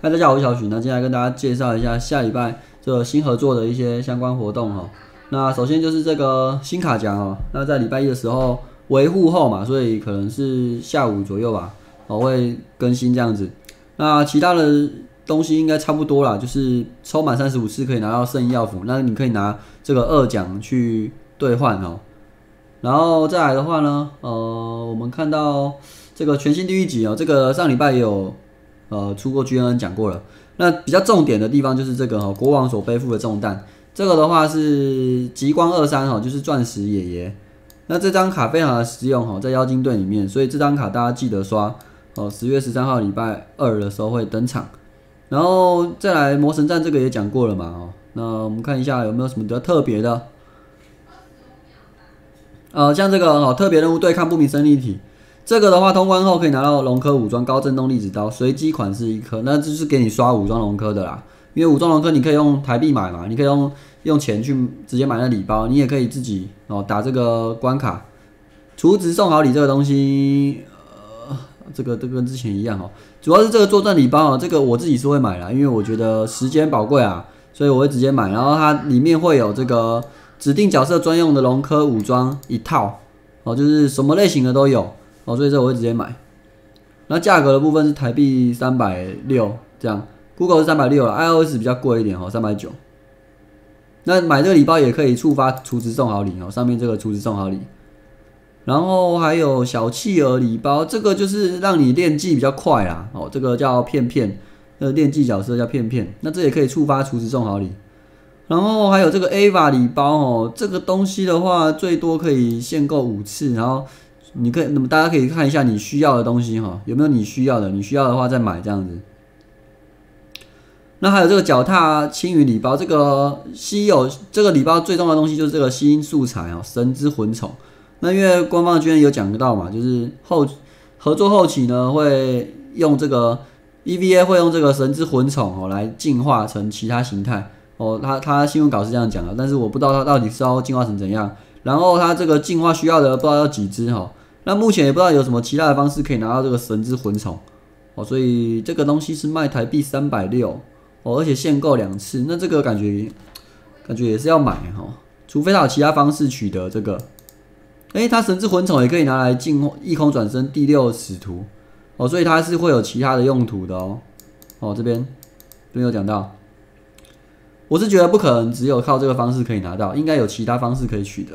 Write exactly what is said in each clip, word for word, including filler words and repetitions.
嗨，大家好，我是小许。那接下来跟大家介绍一下下礼拜这个新合作的一些相关活动哦。那首先就是这个新卡奖哦。那在礼拜一的时候维护后嘛，所以可能是下午左右吧，我会更新这样子。那其他的东西应该差不多啦，就是抽满三十五次可以拿到圣医药服，那你可以拿这个二奖去兑换哦。然后再来的话呢，呃，我们看到这个全新第一集哦，这个上礼拜也有。呃，出过 G N N 讲过了。那比较重点的地方就是这个哈、哦，国王所背负的重担。这个的话是极光二三哈，就是钻石爷爷。那这张卡非常的实用哈、哦，在妖精队里面，所以这张卡大家记得刷哦。十月十三号礼拜二的时候会登场。然后再来魔神战这个也讲过了嘛哦。那我们看一下有没有什么比较特别的。呃，像这个哦，特别任务对抗不明生命体。这个的话，通关后可以拿到龙科武装高震动粒子刀，随机款式一颗，那就是给你刷武装龙科的啦。因为武装龙科你可以用台币买嘛，你可以用用钱去直接买那礼包，你也可以自己哦打这个关卡。储值送好礼这个东西，呃，这个都跟之前一样哦。主要是这个作战礼包哦，这个我自己是会买啦，因为我觉得时间宝贵啊，所以我会直接买。然后它里面会有这个指定角色专用的龙科武装一套哦，就是什么类型的都有。哦，所以这我会直接买。那价格的部分是台币三百六十这样 ，Google 是三百六十了 ，iOS 比较贵一点哦 ，三百九十。那买这个礼包也可以触发储值送好礼哦，上面这个储值送好礼。然后还有小企鹅礼包，这个就是让你练技比较快啦哦，这个叫片片，呃，练技角色叫片片。那这也可以触发储值送好礼。然后还有这个 E V A 礼包哦，这个东西的话最多可以限购五次，然后。你可以，那么大家可以看一下你需要的东西哈，有没有你需要的？你需要的话再买这样子。那还有这个脚踏青云礼包，这个稀有这个礼包最重要的东西就是这个吸音素材哦，神之魂宠。那因为官方居然有讲到嘛，就是后合作后期呢会用这个 E V A 会用这个神之魂宠哦来进化成其他形态哦，他他新闻稿是这样讲的，但是我不知道他到底是要进化成怎样。然后它这个进化需要的不知道要几只哈，那目前也不知道有什么其他的方式可以拿到这个神之魂宠哦，所以这个东西是卖台币三百六十哦，而且限购两次，那这个感觉感觉也是要买哈、哦，除非它有其他方式取得这个。哎，它神之魂宠也可以拿来进异空转身第六使徒哦，所以它是会有其他的用途的哦。哦，这边这边有讲到。我是觉得不可能只有靠这个方式可以拿到，应该有其他方式可以取得，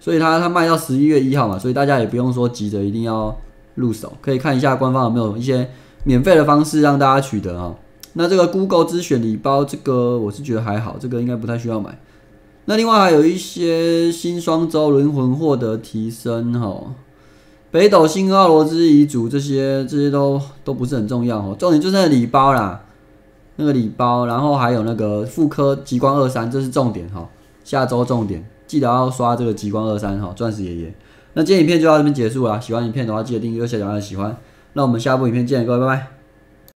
所以它它卖到十一月一号嘛，所以大家也不用说急着一定要入手，可以看一下官方有没有一些免费的方式让大家取得哦。那这个 Google 之选礼包，这个我是觉得还好，这个应该不太需要买。那另外还有一些新双周轮魂获得提升哦，北斗星奥罗之遗族这些这些都都不是很重要哦，重点就是那礼包啦。那个礼包，然后还有那个复刻极光二三，这是重点哈，下周重点，记得要刷这个极光二三哈，钻石爷爷。那今天影片就到这边结束啦，喜欢影片的话记得订阅，右下角按喜欢。那我们下部影片见，各位拜拜。